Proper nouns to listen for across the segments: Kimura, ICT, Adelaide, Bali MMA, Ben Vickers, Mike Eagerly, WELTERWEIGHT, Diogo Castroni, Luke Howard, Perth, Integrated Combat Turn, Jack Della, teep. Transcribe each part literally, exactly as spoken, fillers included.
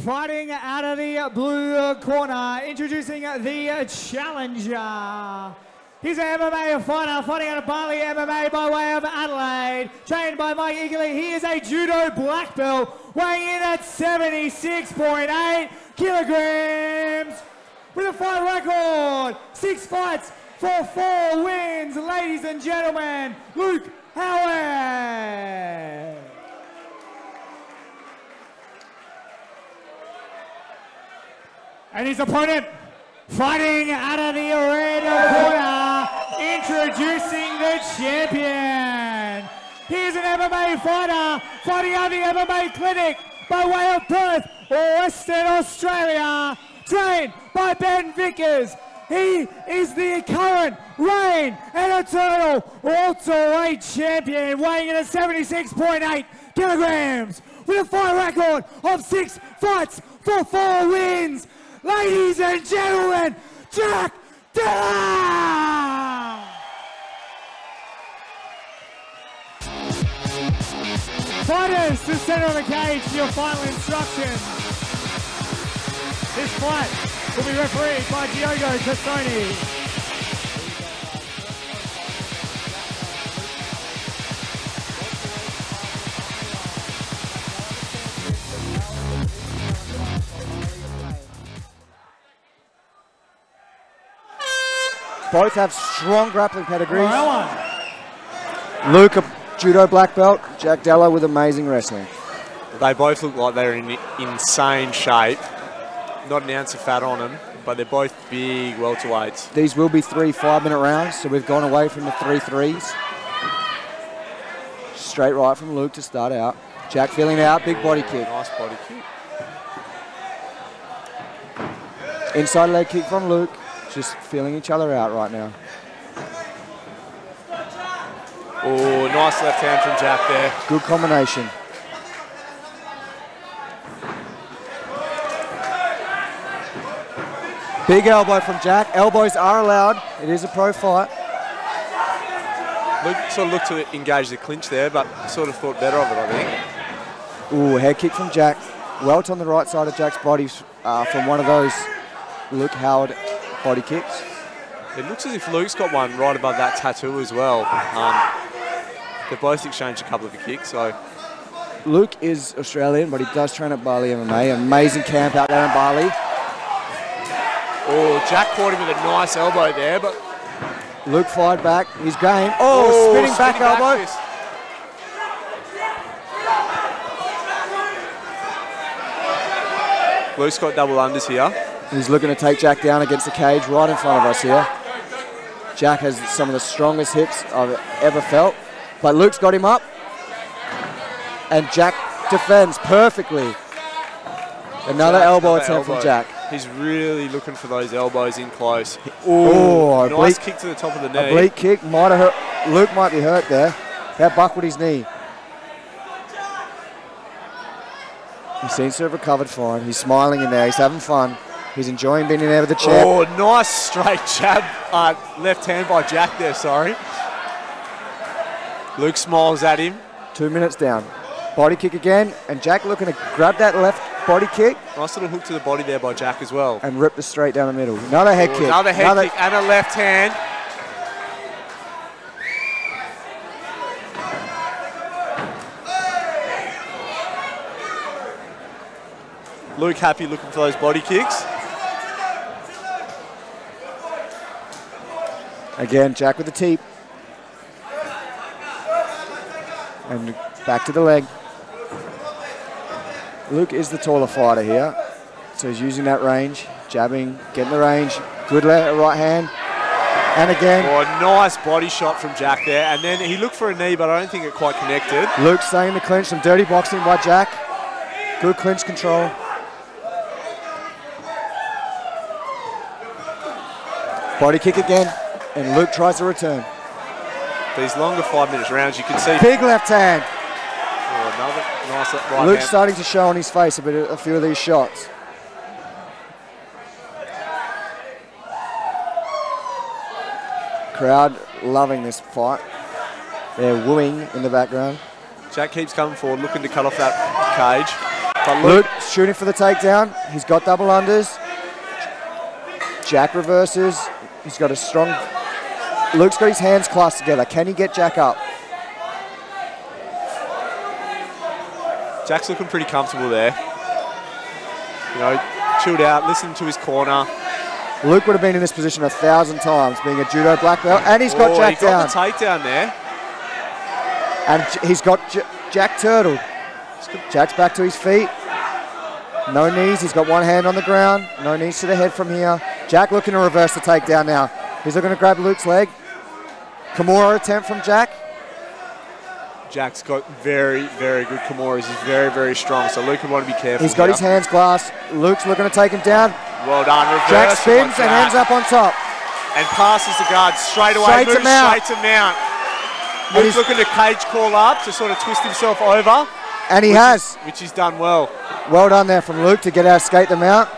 Fighting out of the blue corner, introducing the challenger. He's an M M A fighter, fighting out of Bali M M A by way of Adelaide. Trained by Mike Eagerly, he is a judo black belt, weighing in at seventy-six point eight kilograms. With a fight record, six fights for four wins, ladies and gentlemen, Luke Howard. And his opponent, fighting out of the red corner, introducing the champion. He's an M M A fighter, fighting out of the M M A clinic by way of Perth, Western Australia, trained by Ben Vickers. He is the current, reign, and eternal welterweight champion, weighing in at seventy-six point eight kilograms, with a fight record of six fights for four wins. Ladies and gentlemen, Jack Della! Fighters to center of the cage for your final instructions. This fight will be refereed by Diogo Castroni. Both have strong grappling pedigrees. Luke, a judo black belt. Jack Della with amazing wrestling. They both look like they're in insane shape. Not an ounce of fat on them, but they're both big welterweights. These will be three five-minute rounds, so we've gone away from the three threes. Straight right from Luke to start out. Jack feeling it out, big body kick. Nice body kick. Inside leg kick from Luke. Just feeling each other out right now. Oh, nice left hand from Jack there. Good combination. Big elbow from Jack. Elbows are allowed. It is a pro fight. Luke sort of looked to engage the clinch there, but sort of thought better of it, I think. Ooh, head kick from Jack. Welt on the right side of Jack's body uh, from one of those Luke Howard body kicks. It looks as if Luke's got one right above that tattoo as well. Um, they've both exchanged a couple of the kicks, so. Luke is Australian, but he does train at Bali M M A. Amazing camp out there in Bali. Oh, Jack caught him with a nice elbow there, but. Luke fired back, he's game. Oh, oh spinning, spinning back, back elbow. Fist. Luke's got double unders here. He's looking to take Jack down against the cage right in front of us here. Jack has some of the strongest hips I've ever felt. But Luke's got him up. And Jack defends perfectly. Another Jack, elbow another attempt elbow. from Jack. He's really looking for those elbows in close. Oh, nice kick to the top of the knee. A bleak kick. Might have hurt. Luke might be hurt there. That buckled his knee. He seems to have recovered fine. He's smiling in there. He's having fun. He's enjoying being in there with the champ. Oh, nice straight jab, uh, left hand by Jack there, sorry. Luke smiles at him. Two minutes down. Body kick again, and Jack looking to grab that left body kick. Nice little hook to the body there by Jack as well. And rip the straight down the middle. Another head oh, kick. Another head another kick and a left hand. Luke happy looking for those body kicks. Again, Jack with the teep. And back to the leg. Luke is the taller fighter here. So he's using that range, jabbing, getting the range. Good left, right hand. And again. Oh, nice body shot from Jack there. And then he looked for a knee, but I don't think it quite connected. Luke staying in the clinch, some dirty boxing by Jack. Good clinch control. Body kick again, and Luke tries to return. These longer five-minute rounds, you can see. Big left hand. Oh, another nice left right Luke's hand. starting to show on his face a bit of, a few of these shots. Crowd loving this fight. They're wooing in the background. Jack keeps coming forward, looking to cut off that cage. But Luke, Luke shooting for the takedown. He's got double unders. Jack reverses. He's got a strong... Luke's got his hands clasped together. Can he get Jack up? Jack's looking pretty comfortable there. You know, chilled out, listened to his corner. Luke would have been in this position a thousand times, being a judo black belt, and he's got oh, Jack he down. He got the takedown there. And he's got J Jack turtled. Jack's back to his feet. No knees, he's got one hand on the ground. No knees to the head from here. Jack looking to reverse the takedown now. He's looking to grab Luke's leg. Kimura attempt from Jack. Jack's got very, very good Kimuras. He's very, very strong, so Luke would want to be careful. He's got here. his hands glassed. Luke's looking to take him down. Well done. Reverse. Jack spins and ends up on top. And passes the guard straight away. Straight to mount. Straight to mount. Luke's looking to cage call up to sort of twist himself over. And he which has. Is, which he's done well. Well done there from Luke to get out, skate them out.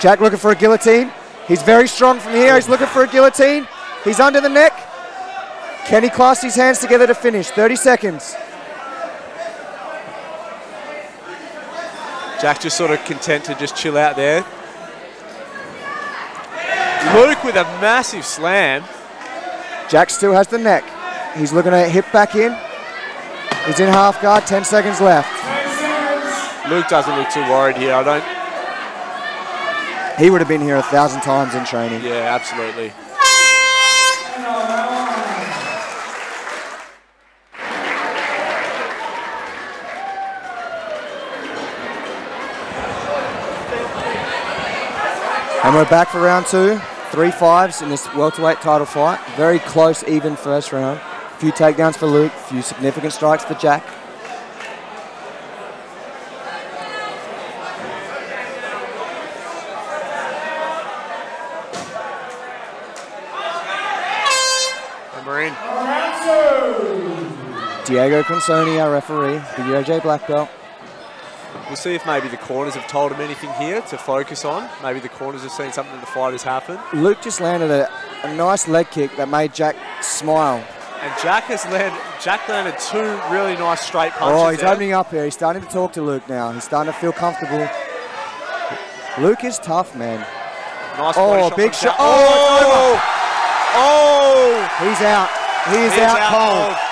Jack looking for a guillotine. He's very strong from here. He's looking for a guillotine. He's under the neck. Can he clasp his hands together to finish? thirty seconds. Jack just sort of content to just chill out there. Luke with a massive slam. Jack still has the neck. He's looking to hip back in. He's in half guard, ten seconds left. Luke doesn't look too worried here, I don't... He would have been here a thousand times in training. Yeah, absolutely. And we're back for round two. Three fives in this welterweight title fight. Very close, even first round. Few takedowns for Luke, few significant strikes for Jack. And we're in. Diogo Castroni, our referee, the U O J black belt. We'll see if maybe the corners have told him anything here to focus on. Maybe the corners have seen something in the fight has happened. Luke just landed a, a nice leg kick that made Jack smile. And Jack has landed, Jack landed two really nice straight punches. Oh, he's there. Opening up here. He's starting to talk to Luke now. He's starting to feel comfortable. Luke is tough, man. Nice oh, big shot. Oh, oh, oh, oh! He's out. He is out, out cold. cold.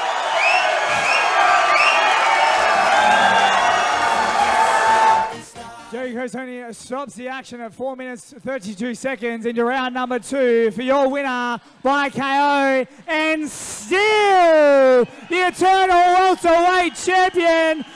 Diogo Castroni stops the action at four minutes thirty-two seconds into round number two for your winner by K O and still the eternal welterweight champion